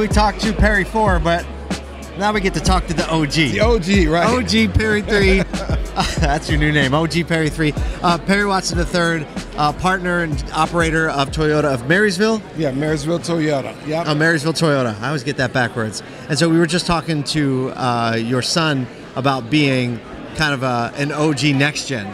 we talked to Perry IV, but now we get to talk to the OG. The OG, right? OG Perry III. That's your new name, OG Perry III. Perry Watson III, partner and operator of Toyota of Marysville. Yeah, Marysville Toyota. Yeah. Marysville Toyota. I always get that backwards. And so we were just talking to your son about being kind of an OG next gen,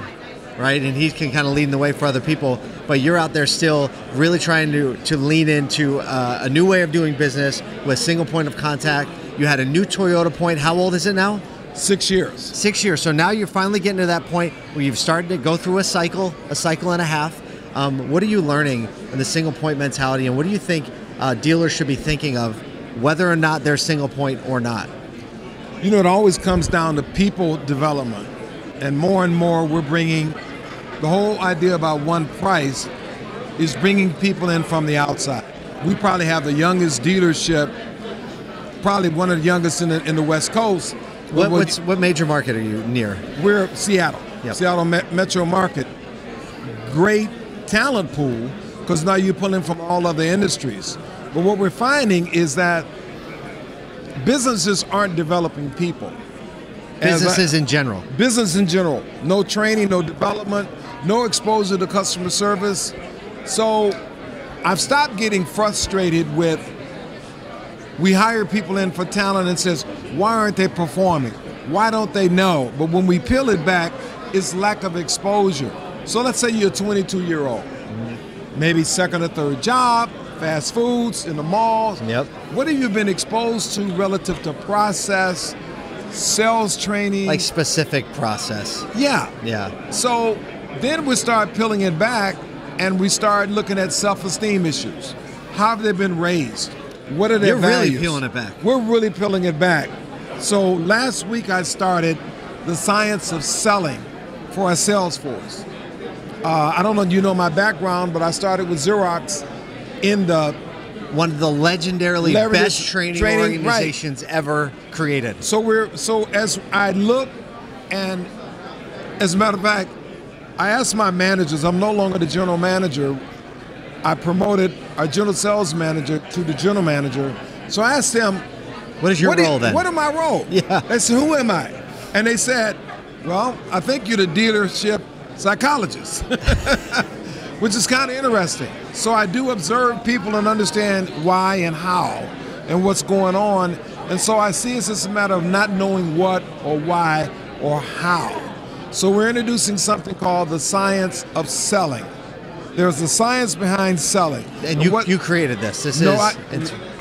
right? And he can kind of lead the way for other people. But you're out there still really trying to lean into a new way of doing business with single point of contact. You had a new Toyota point. How old is it now? 6 years. 6 years. So now you're finally getting to that point where you've started to go through a cycle and a half. What are you learning in the single point mentality, and what do you think dealers should be thinking of, whether or not they're single point or not? You know, it always comes down to people development. And more we're bringing the whole idea about one price is bringing people in from the outside. We probably have the youngest dealership, probably one of the youngest in the West Coast. What major market are you near? We're Seattle. Yep. Seattle Metro market. Great talent pool, because now you're pulling from all other industries. But what we're finding is that businesses aren't developing people. Businesses in general. Business in general. No training, no development, no exposure to customer service. So I've stopped getting frustrated with, we hire people in for talent and says, why aren't they performing? Why don't they know? But when we peel it back, it's lack of exposure. So let's say you're a 22-year-old, maybe second or third job, fast foods, in the malls. Yep. What have you been exposed to relative to process, sales training? Like specific process. Yeah. Yeah. So then we start peeling it back and we start looking at self-esteem issues. How have they been raised? What are their values? You're really peeling it back. We're really peeling it back. So last week I started the science of selling for our sales force. I don't know if you know my background, but I started with Xerox in the... One of the legendarily best training organizations ever created. So as I look, and as a matter of fact, I asked my managers, I'm no longer the general manager. I promoted our general sales manager to the general manager. So I asked them, what is your role then? What am my role? Yeah. I said, who am I? And they said, well, I think you're the dealership psychologist, which is kind of interesting. So I do observe people and understand why and how and what's going on. And so I see it's just a matter of not knowing what or why or how. So we're introducing something called the science of selling. There's the science behind selling. And you created this.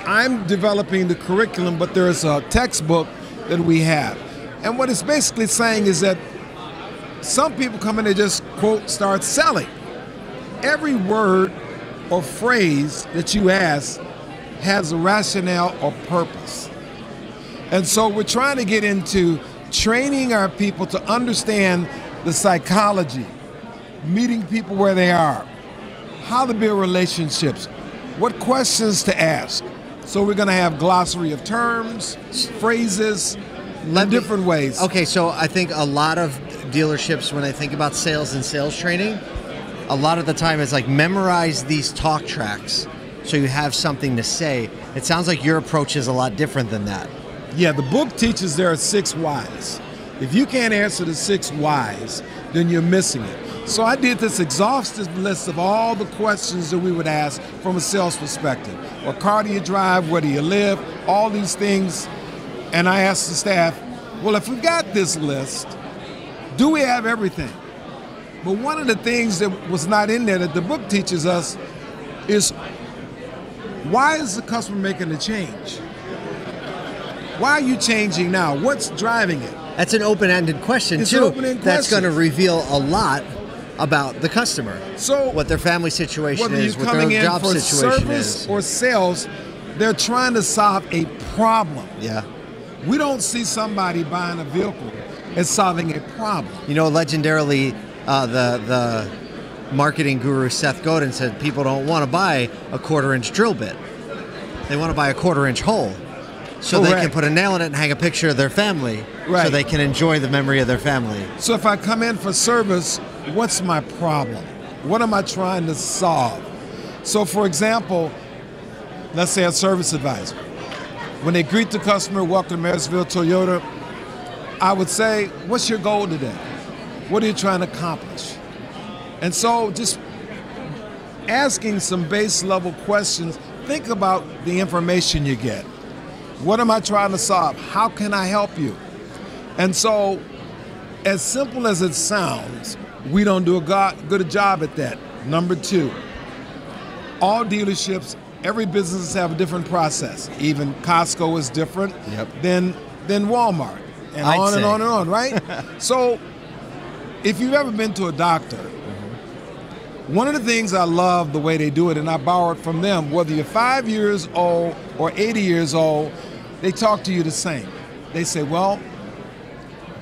I'm developing the curriculum, but there's a textbook that we have. And what it's basically saying is that some people come in and just, quote, start selling. Every word or phrase that you ask has a rationale or purpose. And so we're trying to get into training our people to understand the psychology, meeting people where they are, how to build relationships, what questions to ask. So we're going to have glossary of terms, phrases, different ways. Okay, so I think a lot of dealerships, when I think about sales and sales training, a lot of the time it's like, memorize these talk tracks so you have something to say. It sounds like your approach is a lot different than that. Yeah, the book teaches there are 6 whys. If you can't answer the 6 whys, then you're missing it. So I did this exhaustive list of all the questions that we would ask from a sales perspective. What car do you drive? Where do you live? All these things. And I asked the staff, well, if we got this list, do we have everything? But one of the things that was not in there that the book teaches us is, why is the customer making the change? Why are you changing now? What's driving it? That's an open-ended question, too. That's going to reveal a lot about the customer. So what their family situation is, what their job situation is. Whether you're coming in for service or sales, they're trying to solve a problem. Yeah. We don't see somebody buying a vehicle and solving a problem. You know, legendarily, the marketing guru Seth Godin said people don't want to buy a quarter-inch drill bit. They want to buy a quarter-inch hole. So Correct. They can put a nail in it and hang a picture of their family, right, so they can enjoy the memory of their family. So if I come in for service, what's my problem? What am I trying to solve? So for example, let's say a service advisor. When they greet the customer, welcome to Marysville Toyota, I would say, what's your goal today? What are you trying to accomplish? And so just asking some base level questions, think about the information you get. What am I trying to solve? How can I help you? And so, as simple as it sounds, we don't do a good job at that. Number two, all dealerships, every business have a different process. Even Costco is different than Walmart, and I'd on say. And on and on, right? So, if you've ever been to a doctor, one of the things I love the way they do it, and I borrow it from them, whether you're 5 years old or 80 years old, they talk to you the same. They say, well,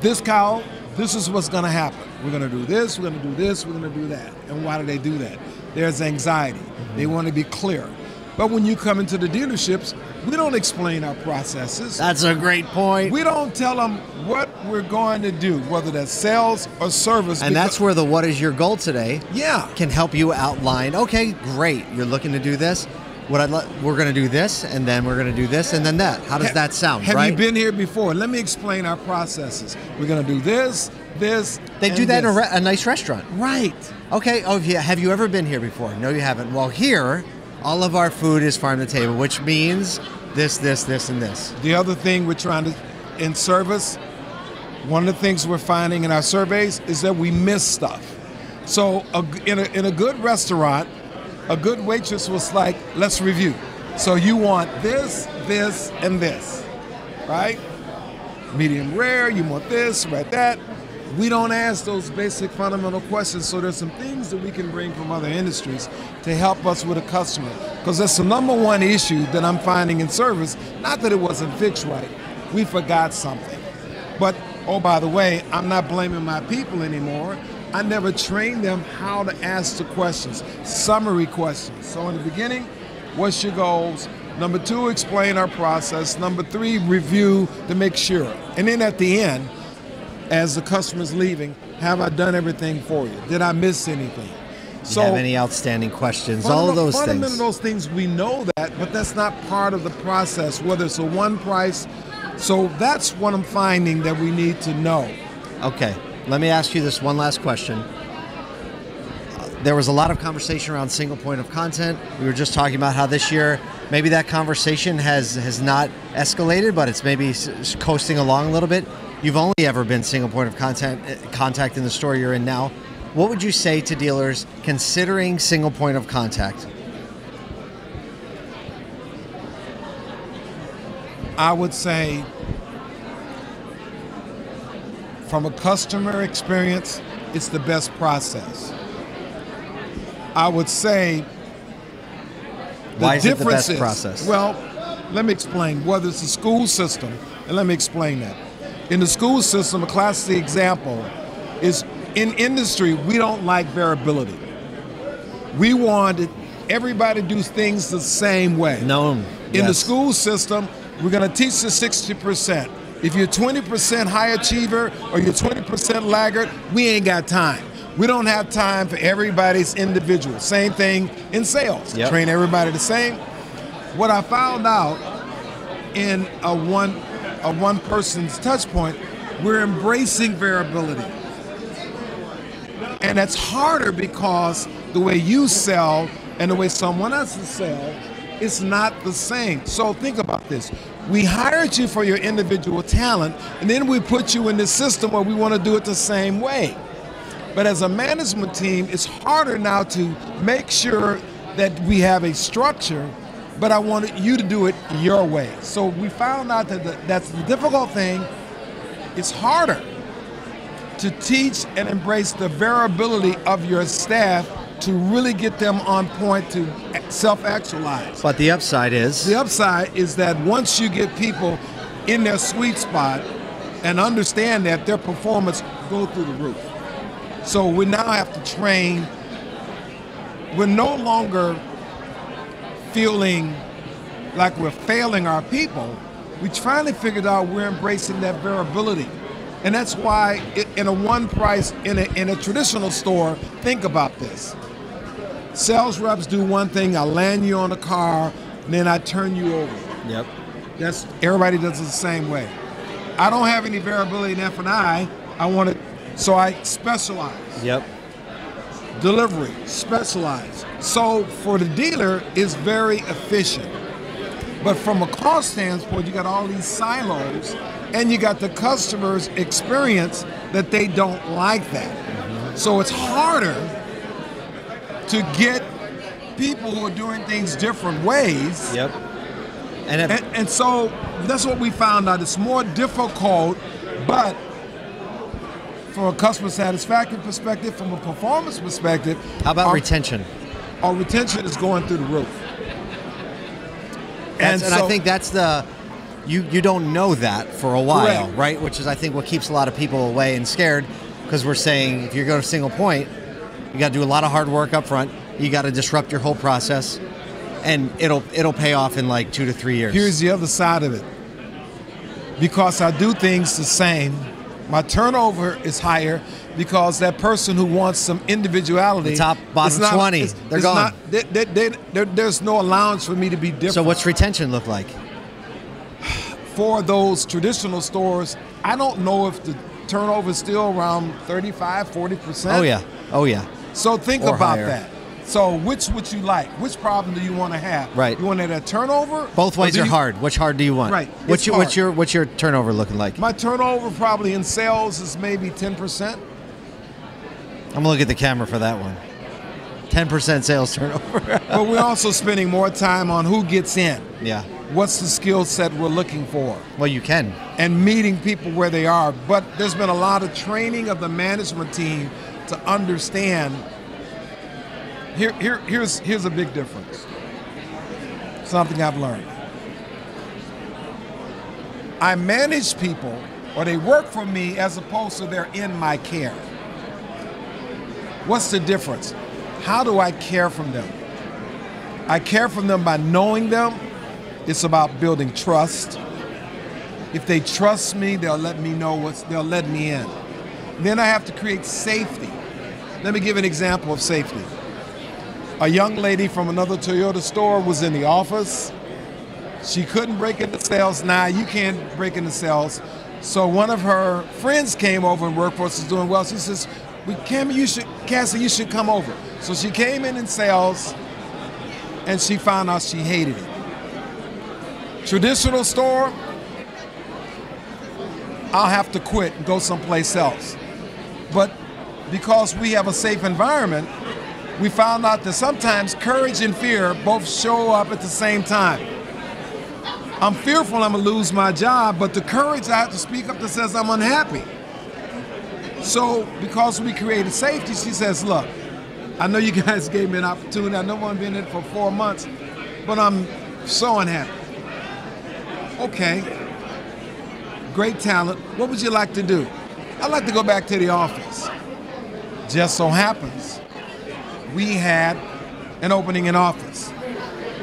this cow, this is what's going to happen. We're going to do this, we're going to do this, we're going to do that. And why do they do that? There's anxiety. They want to be clear. But when you come into the dealerships, we don't explain our processes. That's a great point. We don't tell them what we're going to do, whether that's sales or service. And that's where the what is your goal today can help you outline, okay, great, you're looking to do this. We're going to do this, and then we're going to do this, and then that. How does that sound, right? Have you been here before? Let me explain our processes. We're going to do this, this, They do that in a nice restaurant. Right. Okay, oh, yeah. Have you ever been here before? No, you haven't. Well, here, all of our food is farm to table, which means this, this, this, and this. The other thing we're trying to, in service, one of the things we're finding in our surveys is that we miss stuff. So in a good restaurant, a good waitress was like, let's review. So you want this, this, and this, right? Medium rare, you want this, right, that. We don't ask those basic fundamental questions, so there's some things that we can bring from other industries to help us with a customer. Because that's the number one issue that I'm finding in service, not that it wasn't fixed right, we forgot something. But, oh, by the way, I'm not blaming my people anymore. I never trained them how to ask the questions, summary questions. So in the beginning, what's your goals? Number two, explain our process. Number three, review to make sure. And then at the end, as the customer's leaving, have I done everything for you? Did I miss anything? Do you have any outstanding questions? All of those things. Fundamental things, we know that, but that's not part of the process, whether it's a one price. So that's what I'm finding that we need to know. Okay, let me ask you this one last question. There was a lot of conversation around single point of content. We were just talking about how this year, maybe that conversation has not escalated, but it's maybe coasting along a little bit. You've only ever been single point of contact in the store you're in now. What would you say to dealers considering single point of contact? I would say, from a customer experience, it's the best process. I would say the difference is, well, let me explain, whether it's the school system, and let me explain that. In the school system, a classic example is in industry, we don't like variability. We wanted everybody to do things the same way. In the school system, we're going to teach the 60%. If you're 20% high achiever or you're 20% laggard, we ain't got time. We don't have time for everybody's individual. Same thing in sales. Train everybody the same. What I found out in a one person's touch point, we're embracing variability. And that's harder because the way you sell and the way someone else sells, it's not the same. So think about this. We hired you for your individual talent, and then we put you in this system where we want to do it the same way. But as a management team, it's harder now to make sure that we have a structure, but I wanted you to do it your way. So we found out that that's the difficult thing. It's harder to teach and embrace the variability of your staff to really get them on point to self-actualize. But the upside is? The upside is that once you get people in their sweet spot and understand that, their performance goes through the roof. So we now have to train. We're no longer feeling like we're failing our people. We finally figured out we're embracing that variability. And that's why in a one price, in a traditional store, think about this. Sales reps do one thing, I land you on a car, and then I turn you over. That's everybody does it the same way. I don't have any variability in F&I. I want it, so I specialize. Yep. Delivery, specialize. So for the dealer, it's very efficient. But from a cost standpoint, you got all these silos, and you got the customer's experience that they don't like that. Mm-hmm. So it's harder to get people who are doing things different ways. Yep. And so that's what we found out. It's more difficult, but from a customer satisfaction perspective, from a performance perspective. How about retention? Our retention is going through the roof. And so, I think that's the, you don't know that for a while, right? Which is, I think, what keeps a lot of people away and scared, because we're saying if you go to single point, you got to do a lot of hard work up front. You got to disrupt your whole process, and it'll pay off in like 2 to 3 years. Here's the other side of it. Because I do things the same, my turnover is higher because that person who wants some individuality. The top, bottom 20, they're gone. There's no allowance for me to be different. So what's retention look like? For those traditional stores, I don't know if the turnover is still around 35, 40%. Oh yeah, oh yeah. So think or about higher. That. So which would you like? Which problem do you want to have? Right. You want to have that turnover? Both ways are hard. Which hard do you want? Right. What's your turnover looking like? My turnover probably in sales is maybe 10%. I'm going to look at the camera for that one. 10% sales turnover. But we're also spending more time on who gets in. Yeah. What's the skill set we're looking for? Well, you can. And meeting people where they are. But there's been a lot of training of the management team to understand. Here's a big difference. Something I've learned. I manage people, or they work for me, as opposed to they're in my care. What's the difference? How do I care from them? I care from them by knowing them. It's about building trust. If they trust me, they'll let me know they'll let me in. Then I have to create safety. Let me give an example of safety. A young lady from another Toyota store was in the office. She couldn't break into sales. Now, you can't break into sales. So one of her friends came over, and Workforce is doing well. She says, Cassie, you should come over. So she came in sales, and she found out she hated it. Traditional store, I'll have to quit and go someplace else. But because we have a safe environment, we found out that sometimes courage and fear both show up at the same time. I'm fearful I'm going to lose my job, but the courage I have to speak up that says I'm unhappy. So because we created safety, she says, look, I know you guys gave me an opportunity. I know I've been in it for 4 months, but I'm so unhappy. Okay, great talent. What would you like to do? I'd like to go back to the office. Just so happens, we had an opening in office.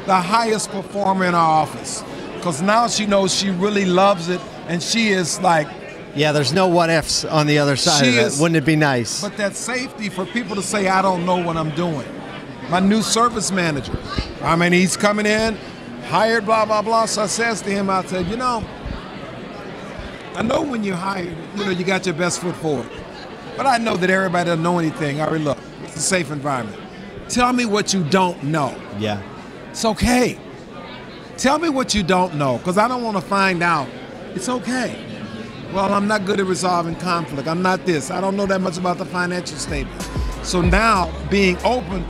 The highest performer in our office. Because now she knows she really loves it, and she is like... Yeah, there's no what-ifs on the other side of it. Wouldn't it be nice? But that safety for people to say, I don't know what I'm doing. My new service manager, I mean, he's coming in, hired, blah, blah, blah. So I says to him, I said, you know, I know when you're hired, you know, you got your best foot forward. But I know that everybody doesn't know anything. I already look. It's a safe environment. Tell me what you don't know. Yeah. It's okay. Tell me what you don't know, because I don't want to find out. It's okay. Well, I'm not good at resolving conflict. I'm not this. I don't know that much about the financial statement. So now being open,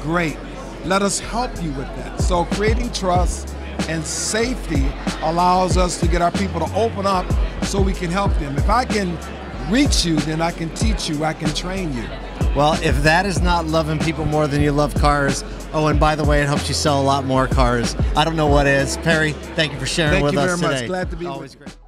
great. Let us help you with that. So creating trust and safety allows us to get our people to open up so we can help them. If I can reach you, then I can teach you, I can train you. Well, if that is not loving people more than you love cars, oh, and by the way, it helps you sell a lot more cars. I don't know what is. Perry, thank you for sharing with us today. Thank you very much. Glad to be with you. Always great.